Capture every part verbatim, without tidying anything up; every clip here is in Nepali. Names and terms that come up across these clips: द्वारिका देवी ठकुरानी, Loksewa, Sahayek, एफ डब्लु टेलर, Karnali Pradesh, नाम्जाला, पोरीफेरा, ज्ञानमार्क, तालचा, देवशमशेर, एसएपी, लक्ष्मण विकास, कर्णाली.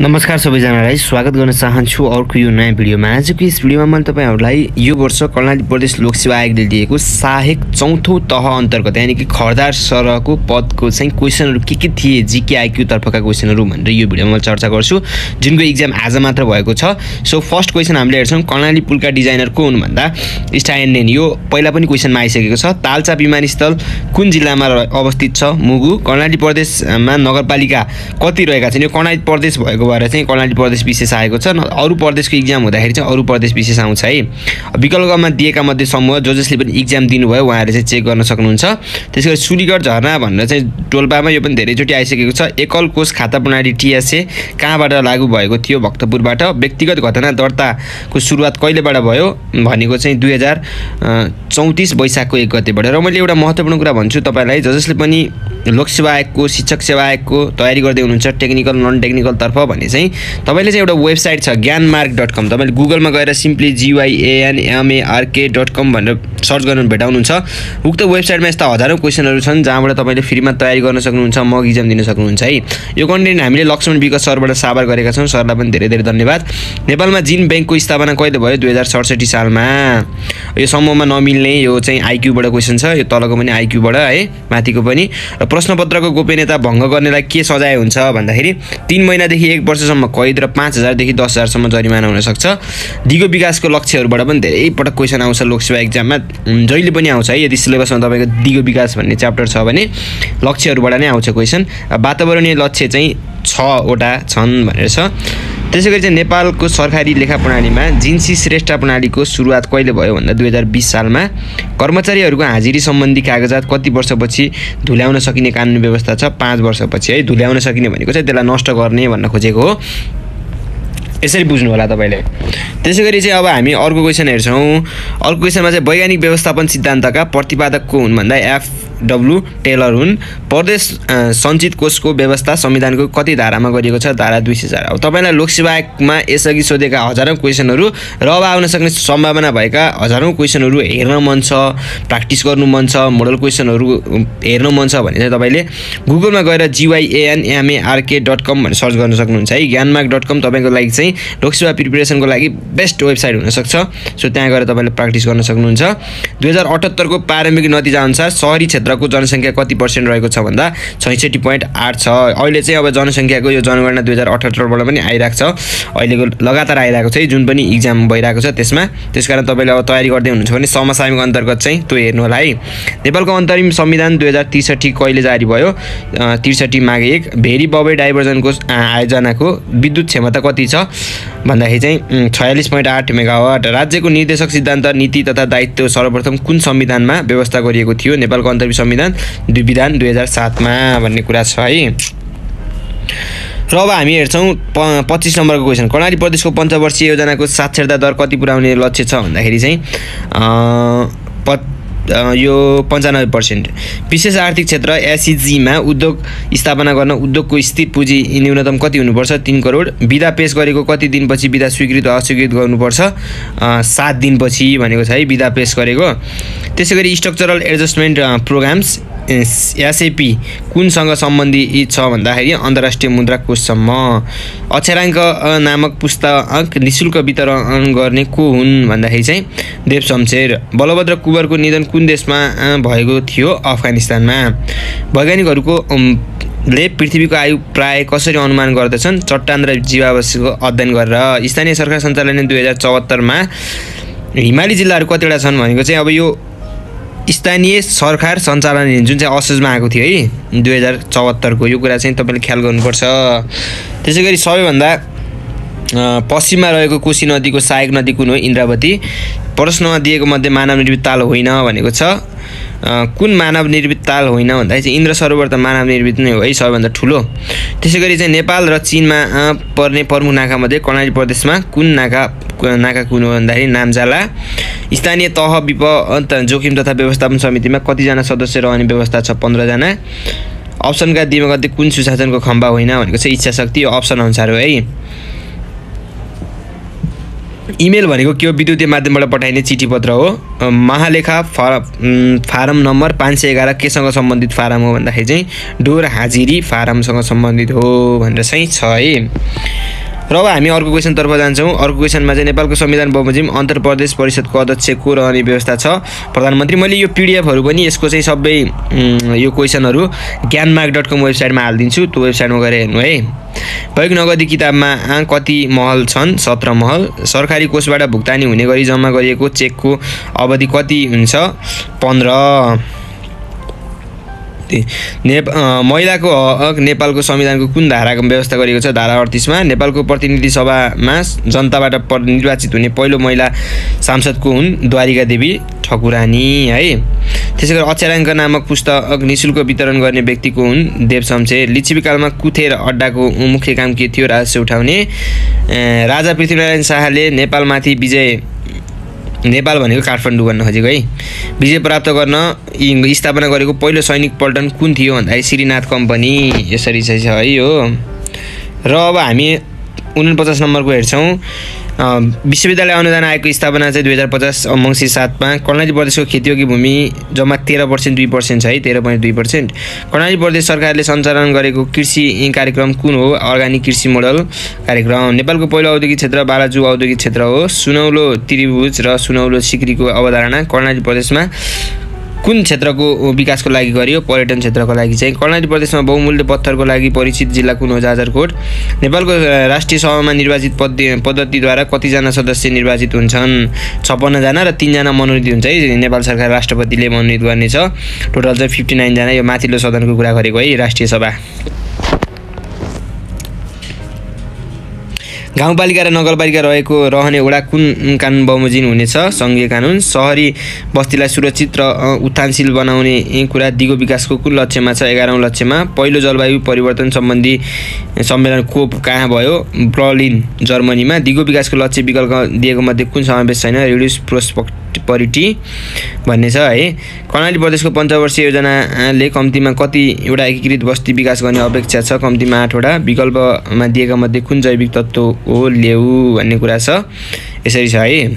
नमस्कार सबैजनालाई स्वागत गर्न चाहन्छु अर्को यो नयाँ भिडियोमा। आजको यस भिडियोमा म तपाईहरुलाई यो वर्ष कर्णाली प्रदेश लोकसेवा आयोगले दिएको सहायक चौथो तह अन्तर्गत यानी कि खरदार सरको पदको चाहिँ क्वेशनहरु के के थिए जीके आईक्यू तर्फका क्वेशनहरु भनेर यो भिडियोमा चर्चा गर्छु, जुनको एक्जाम आज मात्र भएको छ। सो फर्स्ट क्वेशन हामीले हेर्छौं, कर्णाली पुलका डिजाइनर को हुन् भन्दा स्टाइनलेन। यो पहिला पनि क्वेशनमा आइसकेको छ। तालचा विमानस्थल कुन जिल्लामा अवस्थित छ? मुगु। कर्णाली प्रदेशमा नगरपालिका कति रहेका छन्? यो कर्णाली प्रदेश भएको बारे चाहिँ कर्णाली प्रदेश विशेष आएको छ। अरु प्रदेशको एक्जाम हुँदाखेरि चाहिँ अरु प्रदेश विशेष आउँछ है। विकल्पमा दिएका मध्ये समूह जो जसले पनि एक्जाम दिनुभयो उहाँहरु चाहिँ चेक गर्न सक्नुहुन्छ। त्यसैगरी सूर्यगढ झरना भनेर चाहिँ टोलपामा, यो पनि धेरै चोटी आइसकेको छ। एकल कोष खाता प्रणाली टीएसए कहाँबाट लागू भएको थियो? भक्तपुरबाट। व्यक्तिगत घटना दर्ताको सुरुवात कहिलेबाट भयो भनेको चाहिँ दुई हजार चौँतीस वैशाखको एक गतेबाट। र मैले एउटा महत्त्वपूर्ण कुरा भन्छु तपाईलाई, ज जसले पनि लोक सेवा आयोगको शिक्षक सेवा आयोगको तयारी गर्दै हुनुहुन्छ टेक्निकल नन टेक्निकल तर्फ भने चाहिँ तपाईले चाहिँ एउटा वेबसाइट छ ज्ञानमार्क डट कम। तपाईले गुगलमा गएर simply G Y A N M A R K dot com भनेर सर्च गर्न भेटाउनुहुन्छ। उक्त वेबसाइटमा यस्ता हजारौं क्वेशनहरु छन् जहाँबाट तपाईले फ्रीमा तयारी गर्न सक्नुहुन्छ, मक एक्जाम दिन सक्नुहुन्छ है। यो कन्टेन्ट हामीले लक्ष्मण विकास सरबाट साभार गरेका छौं, सरलाई पनि धेरै धेरै धन्यवाद। नेपालमा जिन बैंकको स्थापना कहिले भयो? दुई हजार सतसट्ठी सालमा। यो समूहमा नमिल्ने, यो चाहिँ आईक्यूबाट क्वेशन छ। यो तलको पनि आईक्यूबाट है, माथिको पनि। र प्रश्नपत्रको गोपनीयता भंग गर्नेलाई के सजाय हुन्छ भन्दाखेरि तीन महिनादेखि एक वर्षसम्म कैद र पाँच हजारदेखि दस हजारसम्म जरिमाना हुन सक्छ। दिगो विकासको लक्ष्यहरूबाट पनि धेरै पटक क्वेशन आउँछ लोकसेवा एक्जाममा, जहिले पनि आउँछ है। यदि सिलेबसमा तपाईँको दिगो विकास भन्ने च्याप्टर छ भने लक्ष्यहरूबाट नै आउँछ क्वेशन। वातावरणीय लक्ष्य चाहिँ छवटा छन् भनेर छ। त्यसैगरी चाहिँ नेपालको सरकारी लेखा प्रणालीमा जिन्सी श्रेष्ठ प्रणालीको सुरुवात कहिले भयो भन्दा दुई हजार बीस सालमा। कर्मचारीहरूको हाजिरी सम्बन्धी कागजात कति वर्षपछि धुल्याउन सकिने कानुनी व्यवस्था छ? पाँच वर्षपछि है। धुल्याउन सकिने भनेको चाहिँ त्यसलाई नष्ट गर्ने भन्न खोजेको हो, यसरी बुझ्नु होला तपाईले। त्यसैगरी चाहिँ अब हामी अर्को क्वेशन हेर्छौं। अर्को क्वेशनमा चाहिँ वैज्ञानिक व्यवस्थापन सिद्धान्तका प्रतिपादक को हुन् भन्दा एफ डब्लु टेलर हुन्। प्रदेश सञ्चित कोषको व्यवस्था संविधानको कति धारामा गरिएको छ? धारा दुई सय चार। अब तपाईलाई लोकसेवा आयोगमा यसअघि सोधेका हजारौं क्वेशनहरु र अब आउन सक्ने सम्भावना भएका हजारौं क्वेशनहरु हेर्न मन छ, प्र्याक्टिस गर्नु मन छ, मोडल क्वेशनहरु हेर्न मन छ भने चाहिँ तपाईले गुगलमा गएर G Y A N M A R K dot com भनेर सर्च गर्न सक्नुहुन्छ है। ज्ञानमार्क डट कम तपाईको लागि चाहिँ लोकसेवा प्रिपरेसनको लागि बेस्ट वेबसाइट हुन सक्छ। सो त्यहाँ गएर तपाईले प्र्याक्टिस गर्न सक्नुहुन्छ। दुई हजार अठहत्तर को प्रारम्भिक नतिजा अनुसार शहरी क्षेत्रको जनसंख्या कति पर्सेन्ट रहेको छ भन्दा छैसठी दशमलव आठ छ। अहिले चाहिँ अब जनसंख्याको यो जनगणना दुई हजार अठहत्तर बाट पनि आइराख्छ, अहिलेको लगातार आइराखेको छ जुन पनि एक्जाम भइराखेको छ त्यसमा। त्यसकारण तपाईले अब तयारी गर्दै हुनुहुन्छ भने समसामयिक अन्तर्गत चाहिँ त्यो हेर्नु होला है। नेपालको अन्तरिम संविधान दुई हजार त्रिसठी कहिले जारी भयो? त्रिसठी माघ एक। भेरी बबे डाइभर्जनको आयोजनाको विद्युत क्षमता कति छ भन्दाखेरि चाहिँ छयालिस दशमलव आठ मेगावाट। राज्यको निर्देशक सिद्धान्त नीति तथा दायित्व सर्वप्रथम कुन संविधानमा व्यवस्था गरिएको थियो? नेपालको अन्तरिम संविधान विधान दुई हजार सात मा भन्ने कुरा छ है। र अब हामी हेर्छौं पच्चीस नम्बरको क्वेशन। कर्णाली प्रदेशको पञ्चवर्षीय योजनाको साक्षरता दर कति पुर्याउने लक्ष्य छ भन्दाखेरि चाहिँ अ यो पन्चानब्बे पर्सेन्ट। विशेष आर्थिक क्षेत्र एसईजीमा उद्योग स्थापना गर्न उद्योगको स्थिर पुँजी न्यूनतम कति हुनुपर्छ? तीन करोड। विधा पेश गरेको कति दिनपछि विधा स्वीकृत अस्वीकृत गर्नुपर्छ? सात दिनपछि भनेको छ है विधा पेश गरेको। त्यसैगरी स्ट्रक्चरल एडजस्टमेन्ट प्रोग्राम्स एसएपी कुनसँग सम्बन्धित छ भन्दाखेरि अन्तर्राष्ट्रिय मुद्रा कोषसम्म। अक्षराङ्क नामक पुस्तक निःशुल्क वितरण गर्ने को हुन् भन्दाखेरि चाहिँ देवशमशेर। बलभद्र कुँवरको निधन कुन देशमा भएको थियो? अफगानिस्तानमा। वैज्ञानिकहरूको ले पृथ्वीको आयु प्राय कसरी अनुमान गर्दछन्? चट्टान र जीवावशेषको अध्ययन गरेर। स्थानीय सरकार सञ्चालनले दुई हजार चौहत्तरमा हिमाली जिल्लाहरू कतिवटा छन् भनेको चाहिँ अब यो स्थानीय सरकार सञ्चालन जुन चाहिँ असोजमा आएको थियो है दुई हजार चौहत्तरको, यो कुरा चाहिँ तपाईँले ख्याल गर्नुपर्छ। त्यसैगरी सबैभन्दा पश्चिममा रहेको कोशी नदीको सहायक नदी कुन हो? इन्द्रावती। प्रश्नमा दिएको मध्ये मानव निर्मित ताल होइन भनेको छ। कुन मानव निर्मित ताल होइन भन्दाखेरि चाहिँ इन्द्र सरोवर त मानव निर्मित नै हो है, सबैभन्दा ठुलो। त्यसैगरी चाहिँ नेपाल र चीनमा पर्ने प्रमुख नाकामध्ये कर्णाली प्रदेशमा कुन नाका नाका कुन हो भन्दाखेरि नाम्जाला। स्थानीय तह विपद जोखिम तथा व्यवस्थापन समितिमा कतिजना सदस्य रहने व्यवस्था छ? पन्ध्रजना। अप्सनका दिमागमध्ये कुन सुशासनको खम्बा होइन भनेको चाहिँ इच्छा शक्ति, यो अप्सन अनुसार हो है। इमेल भनेको के हो? विद्युतीय माध्यमबाट पठाइने चिठी पत्र हो। महालेखा फा फारम नम्बर पाँच सय एघार केसँग सम्बन्धित फारम हो भन्दाखेरि चाहिँ डोर हाजिरी फारमसँग सम्बन्धित हो भनेर चाहिँ छ है। र अब हामी अर्को क्वेशन तर्फ जान्छौं। अर्को क्वेशनमा चाहिँ नेपालको संविधान बमोजिम अन्तर प्रदेश परिषदको अध्यक्षको रहने व्यवस्था छ प्रधानमन्त्री। मैले यो पीडीएफहरु पनि यसको चाहिँ सबै यो क्वेशनहरु ज्ञानमार्क डट कम वेबसाइटमा हालदिन्छु, त्यो वेबसाइटमा गएर हेर्नु है। बैग नगदी किताबमा आ कति महल छन्? सत्र महल। सरकारी कोषबाट भुक्तानी हुने गरी जम्मा गरिएको चेकको अवधि कति हुन्छ? पन्ध्र। नेप महिलाको हक नेपालको संविधानको कुन धाराको व्यवस्था गरिएको छ? धारा अडतीस मा। नेपालको प्रतिनिधि सभामा जनताबाट निर्वाचित हुने पहिलो महिला सांसद को हुन्? द्वारिका देवी ठकुरानी है। त्यसैगरी अक्षराङ्क नामक पुस्तक निशुल्क वितरण गर्ने व्यक्ति को हुन्? देवशमशेर। लिच्छविकालमा कुथेर अड्डाको मुख्य काम के थियो? राजस्व उठाउने। राजा पृथ्वीनारायण शाहले नेपालमाथि विजय नेपाल भनेको काठमाडौँ भन्न खोजेको है। विजय प्राप्त गर्न स्थापना गरेको पहिलो सैनिक पल्टन कुन थियो भन्दा श्रीनाथ कम्पनी। यसरी चाहिँ छ है यो। र अब हामी उनन्पचास नम्बरको हेर्छौँ। विश्वविद्यालय अनुदान आयोगको स्थापना चाहिँ दुई हजार पचास मङ्सिर सातमा। कर्णाली प्रदेशको खेतीयोग्य भूमि जम्मा तेह्र पर्सेन्ट दुई पर्सेन्ट छ है, तेह्र पोइन्ट दुई पर्सेन्ट। कर्णाली प्रदेश सरकारले सञ्चालन गरेको कृषि कार्यक्रम कुन हो? अर्ग्यानिक कृषि मोडल कार्यक्रम। नेपालको पहिलो औद्योगिक क्षेत्र बालाजु औद्योगिक क्षेत्र हो। सुनौलो त्रिभुज र सुनौलो सिक्रीको अवधारणा कर्णाली प्रदेशमा कुन क्षेत्रको विकासको लागि गरियो? पर्यटन क्षेत्रको लागि चाहिँ। कर्णाली प्रदेशमा बहुमूल्य पत्थरको लागि परिचित जिल्ला कुन हो? जाजरकोट। नेपालको राष्ट्रिय सभामा निर्वाचित पद्धतिद्वारा कतिजना सदस्य निर्वाचित हुन्छन्? छप्पन्न जना र तीन जना मनोनित हुन्छ है। नेपाल सरकार राष्ट्रपतिले मनोनित गर्नेछ। टोटल चाहिँ फिफ्टी नाइन जना। यो माथिल्लो सदनको कुरा गरेको है, राष्ट्रिय सभा। गाउँपालिका र नगरपालिका रहेको रहने वडा कुन कानुन बमोजिम हुनेछ? संघीय कानुन। सहरी बस्तीलाई सुरक्षित र उत्थानशील बनाउने कुरा दिगो विकासको कुन लक्ष्यमा छ? एघारौँ लक्ष्यमा। पहिलो जलवायु परिवर्तन सम्बन्धी सम्मेलन कोप कहाँ भयो? बर्लिन जर्मनीमा। दिगो विकासको लक्ष्य विकल्प दिएको मध्ये कुन समावेश छैन? रिड्युस प्रोस्पेक्टिभिटी भन्ने छ है। कर्णाली प्रदेशको पञ्चवर्षीय योजनाले कम्तीमा कतिवटा एकीकृत बस्ती विकास गर्ने अपेक्षा छ? कम्तीमा आठवटा। विकल्पमा दिएका मध्ये कुन जैविक तत्त्व ओ लेउ भन्ने कुरा छ। यसरी छ है।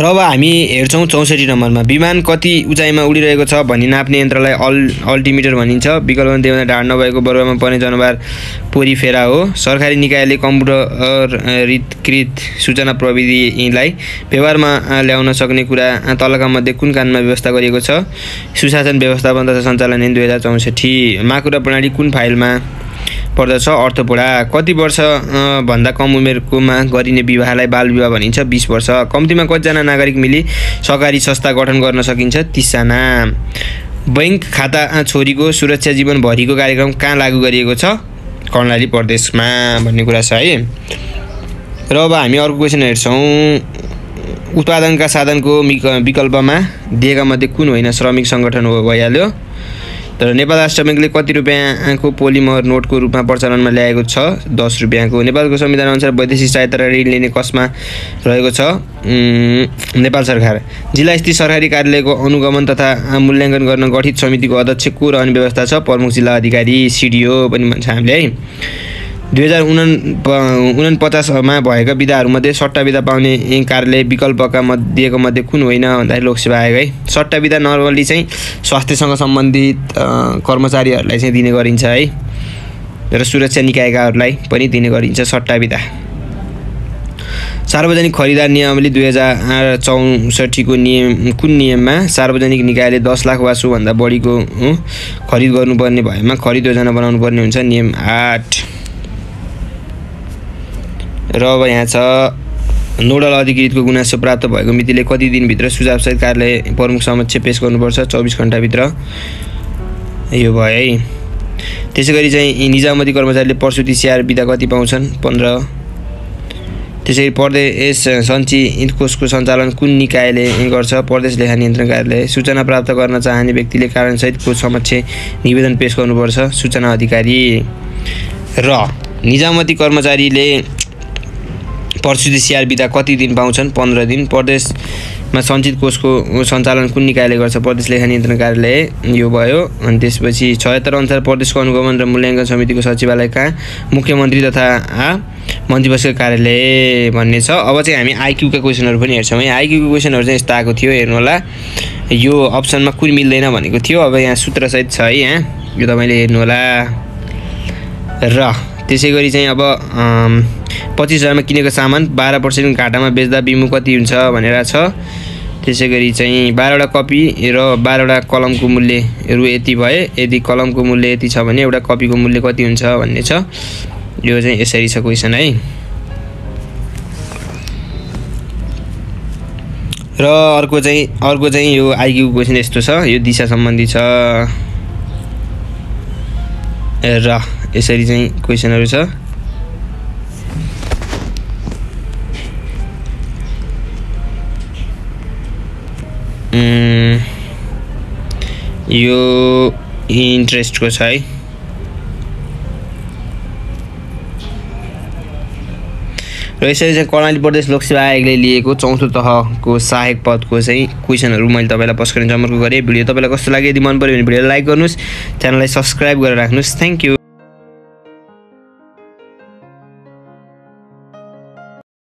र अब हामी हेर्छौँ चौसठी नम्बरमा। विमान कति उचाइमा उडिरहेको छ भनी नाप्ने यन्त्रलाई अल अल्टिमिटर भनिन्छ। विकल्पमा देवना ढाड नभएको बरुवामा पर्ने जनावर पोरीफेरा हो। सरकारी निकायले कम्प्युटरीकृत सूचना प्रविधिलाई व्यवहारमा ल्याउन सक्ने कुरा तलका मध्ये कुन कानुनमा व्यवस्था गरिएको छ? सुशासन व्यवस्थापन तथा सञ्चालन ऐन दुई हजार चौसठी। माकुरा प्रणाली कुन फाइलमा पर्दछ? अर्थपोडा। कति वर्ष भन्दा कम उमेरकोमा गरिने विवाहलाई बाल विवाह भनिन्छ? बीस वर्ष। कम्तीमा कतिजना नागरिक मिली सहकारी संस्था गठन गर्न सकिन्छ? तीसजना। बैंक खाता छोरीको सुरक्षा जीवनभरिको कार्यक्रम कहाँ लागू गरिएको छ? कर्णाली प्रदेशमा भन्ने कुरा छ है। र अब हामी अर्को क्वेसन हेर्छौँ। उत्पादनका साधनको विकल्पमा दिएका मध्ये कुन होइन? श्रमिक सङ्गठन हो, भइहाल्यो। तर नेपाल राष्ट्र बैंकले कति रुपैयाँको पोलिमर नोटको रूपमा प्रचलनमा ल्याएको छ? दस रुपैयाँको। नेपालको संविधान अनुसार वैदेशिक सहायता र ऋण लिने कसमा रहेको छ? नेपाल सरकार। जिल्लास्तरीय सरकारी कार्यालयको अनुगमन तथा मूल्याङ्कन गर्न गठित समितिको अध्यक्ष को रहने व्यवस्था छ? प्रमुख जिल्ला अधिकारी, सिडिओ पनि भन्छ हामीले है। दुई हजार उनन्पचासमा भएका विधाहरूमध्ये सट्टा विधा पाउने कार्यालय विकल्पका दिएको मध्ये कुन होइन भन्दाखेरि लोकसेवा आयोग है। सट्टा विधा नर्मली चाहिँ स्वास्थ्यसँग सम्बन्धित कर्मचारीहरूलाई चाहिँ दिने गरिन्छ है र सुरक्षा निकायकाहरूलाई पनि दिने गरिन्छ सट्टा विधा। सार्वजनिक खरिदार नियमले दुई हजार चौसठीको नियम कुन नियममा सार्वजनिक निकायले दस लाख वा सोभन्दा बढीको खरिद गर्नुपर्ने भएमा खरिद योजना बनाउनु पर्ने हुन्छ? नियम आठ। र अब यहाँ छ नोडल अधिकृतको गुनासो प्राप्त भएको मितिले कति दिनभित्र सुझावसहित कार्यालय प्रमुख समक्ष पेश गर्नुपर्छ? चौबिस घण्टाभित्र यो भयो है। त्यसैगरी चाहिँ निजामती कर्मचारीले प्रसुति स्याहार बिदा कति पाउँछन्? पन्ध्र। त्यसैगरी प्रदेश सञ्चित कोषको सञ्चालन कुन निकायले गर्छ? प्रदेश लेखा नियन्त्रण कार्यालय। सूचना प्राप्त गर्न चाहने व्यक्तिले कारणसहित कोष समक्ष निवेदन पेश गर्नुपर्छ? सूचना अधिकारी। र निजामती कर्मचारीले प्रसुति स्याहार बिदा कति दिन पाउँछन्? पन्ध्र दिन। प्रदेशमा सञ्चित कोषको सञ्चालन कुन निकायले गर्छ? प्रदेश लेखा नियन्त्रण कार्यालय यो भयो। अनि त्यसपछि छयत्तर अनुसार प्रदेशको अनुगमन र मूल्याङ्कन समितिको सचिवालय कहाँ? मुख्यमन्त्री तथा मन्त्रीपरिषदको कार्यालय भन्ने छ। अब चाहिँ हामी आइक्यूका क्वेसनहरू पनि हेर्छौँ है। आइक्यूको क्वेसनहरू चाहिँ यस्तो आएको थियो, हेर्नु होला। यो अप्सनमा कुन मिल्दैन भनेको थियो, अब यहाँ सूत्रसहित छ है। यहाँ यो तपाईँले हेर्नु होला। र त्यसै गरी चाहिँ अब पच्चीस हजार मा किनेको सामान बाह्र प्रतिशत घाटामा बेच्दा बिमु कति हुन्छ भनेर छ। त्यसै गरी चाहिँ बाह्र वटा कपी र बाह्र वटा कलमको मूल्य रु यति भए, यदि कलमको मूल्य यति छ भने एउटा कपीको मूल्य कति हुन्छ भन्ने छ। यो चाहिँ यसरी छ क्वेशन है। र अर्को चाहिँ अर्को चाहिँ यो आईक्यू क्वेशन यस्तो छ, यो दिशा सम्बन्धी छ र यसरी चाहिँ क्वेशनहरु छ। यो इन्ट्रेस्ट को छ है। र यसरी चाहिँ कर्णाली प्रदेश लोकसेवा आयोगले लिएको चौथो तहको सहायक पदको चाहिँ क्वेशनहरु मैले तपाईलाई पस्कने जमर्को गरे। भिडियो तपाईलाई कस्तो लाग्यो? यदि मन पर्यो भने भिडियोलाई लाइक गर्नुस्, च्यानललाई सब्स्क्राइब गरेर राख्नुस्। Thank you.